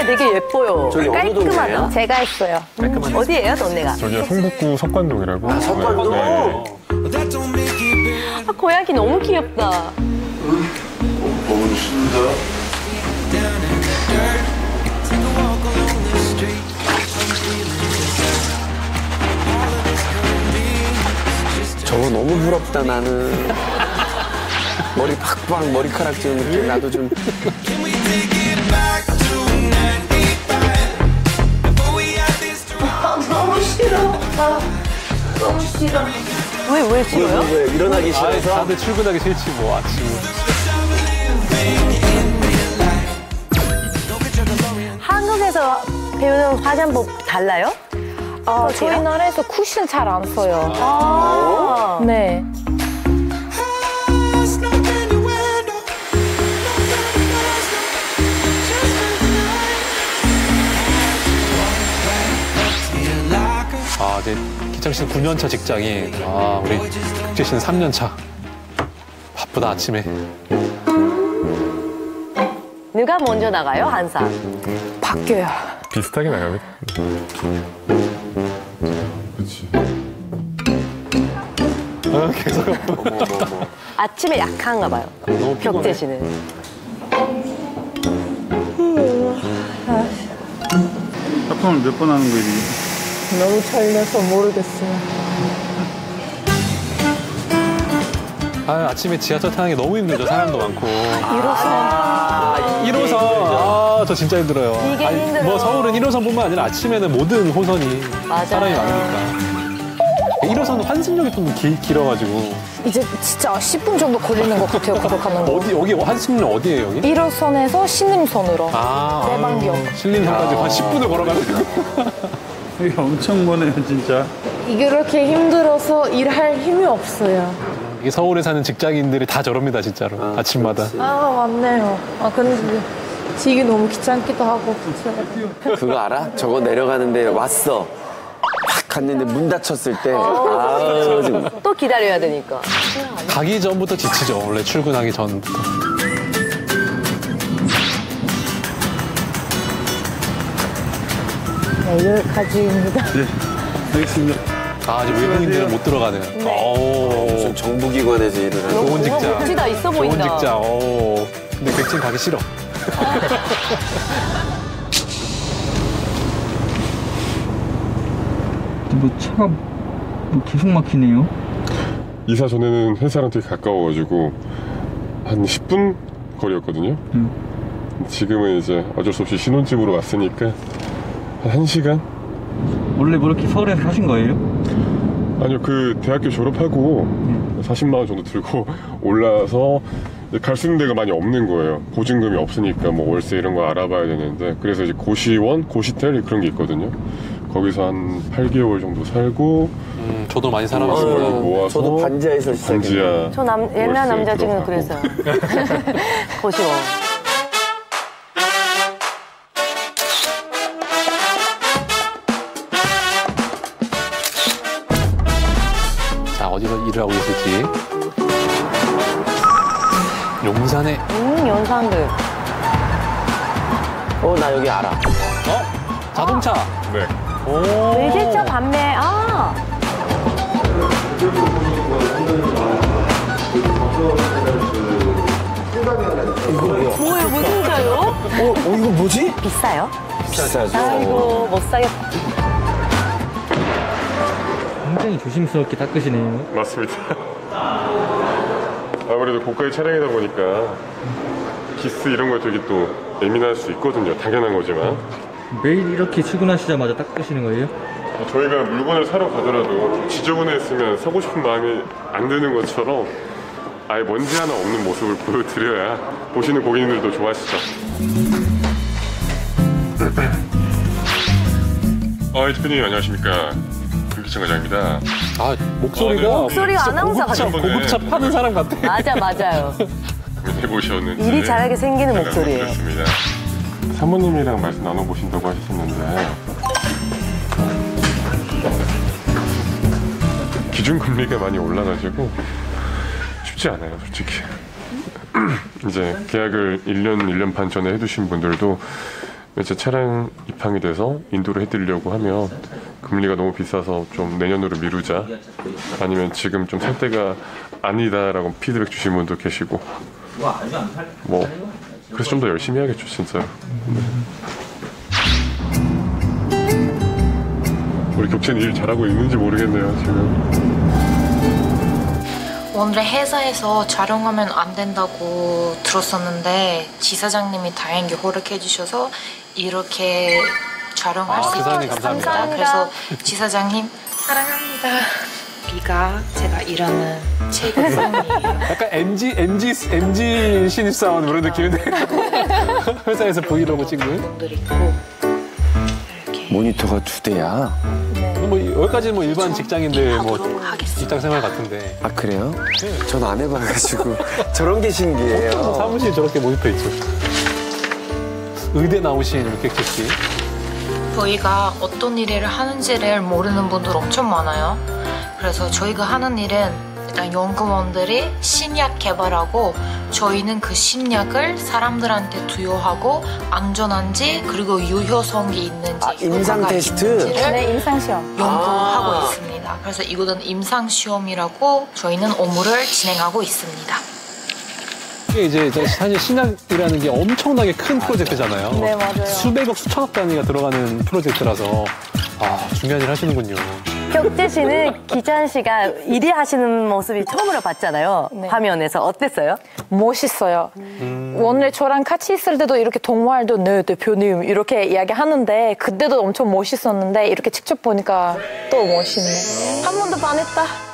근데 되게 예뻐요. 저기 깔끔하다. 제가 했어요. 어디예요, 언니가? 저기 성북구 석관동이라고. 아, 석관동? 네. 아, 고양이 너무 귀엽다. 너무 신기하다. 저거 너무 부럽다, 나는. 머리 팍팍 머리카락 지운 느낌, 나도 좀. 아, 너무 싫어. 아, 너무 싫어. 왜 싫어요? 왜 일어나기 싫어서? 다들 출근하기 싫지, 뭐, 아침. 한국에서 배우는 화장법 달라요? 아, 저희 나라에서 쿠션 잘 안 써요. 아 네. 아, 이제 기창 씨는 9년차 직장이, 아, 우리 국재 씨는 3년차. 바쁘다, 아침에. 누가 먼저 나가요, 항상? 바뀌어요. 비슷하게 나가면. 그렇지. 아, 계속. 아침에 약한가 봐요. 너무 격제 씨는. 작품을 몇 번 하는 거지? 너무 잘려서 모르겠어요. 아, 아침에 지하철 타는 게 너무 힘들죠. 사람도 많고. 1호선. 아, 저 진짜 힘들어요. 이게 아니, 힘들어요. 뭐 서울은 1호선뿐만 아니라 아침에는 모든 호선이 맞아요. 사람이 많으니까. 1호선 환승역이 좀 길어가지고. 이제 진짜 10분 정도 걸리는 것 같아요, 그거 가는 거. 어디, 여기 환승역 어디예요, 여기? 1호선에서 신림선으로. 아. 내방역. 신림선까지 한 10분을 걸어가는 거. 이게 엄청 머네요, 진짜. 이게 이렇게 힘들어서 일할 힘이 없어요. 이게 서울에 사는 직장인들이 다 저럽니다, 진짜로. 아, 아침마다. 그렇지. 아, 맞네요. 아, 근데 지기 너무 귀찮기도 하고. 그거 알아? 저거 내려가는데 왔어. 확 갔는데 문 닫혔을 때. 아, 또 기다려야 되니까. 가기 전부터 지치죠, 원래 출근하기 전부터. 네, 여기까지입니다. 네, 알겠습니다. 아, 이제 외국인들은 못 들어가네요. 네. 무슨 정부기관에서 일을 하는. 좋은 직장. 멋지다, 있어 보인다. 좋은 직장. 오. 근데 백신 가기 싫어. 뭐 차가 뭐 계속 막히네요. 이사 전에는 회사랑 되게 가까워가지고 한 10분 거리였거든요. 지금은 이제 어쩔 수 없이 신혼집으로 왔으니까 한 1시간? 원래 뭐 이렇게 서울에서 사신 거예요? 아니요, 그 대학교 졸업하고 40만 원 정도 들고 올라서 갈 수 있는 데가 많이 없는 거예요. 보증금이 없으니까 뭐 월세 이런 거 알아봐야 되는데, 그래서 이제 고시원, 고시텔 그런 게 있거든요. 거기서 한 8개월 정도 살고. 저도 많이 살아봤어요. 저도 반지하에서 시작했어요. 저 옛날 남자 중에 그래서요. 고시원. 일을 하고 있을지. 용산에. 용산들. 나 여기 알아. 자동차. 네. 오. 외제차 판매. 아. 이거 뭐예요? 무슨 차요? 이거 뭐지? 비싸요? 비싸죠. 아이고, 못 사겠다. 굉장히 조심스럽게 닦으시네요. 맞습니다. 아무래도 고가의 차량이다 보니까 기스 이런 거 되게 또 예민할 수 있거든요. 당연한 거지만. 매일 이렇게 출근하시자마자 닦으시는 거예요? 저희가 물건을 사러 가더라도 지저분했으면 사고 싶은 마음이 안 드는 것처럼 아예 먼지 하나 없는 모습을 보여드려야 보시는 고객님들도 좋아하시죠. 대표님 안녕하십니까. 김기창 과장입니다. 아, 목소리가. 네. 목소리가 아나운서 같아요. 고급차 파는 사람 같아. 맞아, 맞아요. 해보셨는지. 일이 잘하게 생기는 목소리예요. 그렇습니다. 사모님이랑 말씀 나눠보신다고 하셨는데, 기준금리가 많이 올라가지고 쉽지 않아요, 솔직히. 이제 계약을 1년 반 전에 해두신 분들도 이제 차량 입항이 돼서 인도를 해드리려고 하면 금리가 너무 비싸서 좀 내년으로 미루자, 아니면 지금 좀 살 때가 아니다라고 피드백 주신 분도 계시고, 뭐 그래서 좀 더 열심히 해야겠죠 진짜로. 우리 격체는 일 잘하고 있는지 모르겠네요 지금. 원래 회사에서 촬영하면 안 된다고 들었었는데 지사장님이 다행히 허락해 주셔서 이렇게 촬영할 수 있게 됐습니다. 그래서 지사장님 사랑합니다. 비가 제가 일하는 최고선이에요. 약간 MG 신입사원 그런 느낌인데 회사에서 브이로그 찍는 분들 있고. 모니터가 2대야? 네. 뭐 여기까지는 뭐 일반 직장인데 뭐 직장생활 같은데. 아 그래요? 네. 전 안 해봐가지고 저런 게 신기해요. 사무실 저렇게 모니터 있죠. 의대 나오신 객지. 저희가 어떤 일을 하는지를 모르는 분들 엄청 많아요. 그래서 저희가 하는 일은 일단 연구원들이 신약 개발하고, 저희는 그 신약을 사람들한테 투여하고 안전한지 그리고 유효성이 있는지, 아, 임상 테스트? 네, 임상시험 연구하고 있습니다. 그래서 이거는 임상시험이라고 저희는 업무를 진행하고 있습니다. 이게 이제 사실 신약이라는 게 엄청나게 큰 프로젝트잖아요. 네, 맞아요. 수백억, 수천억 단위가 들어가는 프로젝트라서 중요한 일 하시는군요. 격재 씨는 기찬 씨가 일이 하시는 모습이 처음으로 봤잖아요. 네. 화면에서 어땠어요? 멋있어요. 원래 저랑 같이 있을 때도 이렇게 동화할도 네 대표님 이렇게 이야기하는데 그때도 엄청 멋있었는데 이렇게 직접 보니까 또 멋있네. 한 번 더 반했다.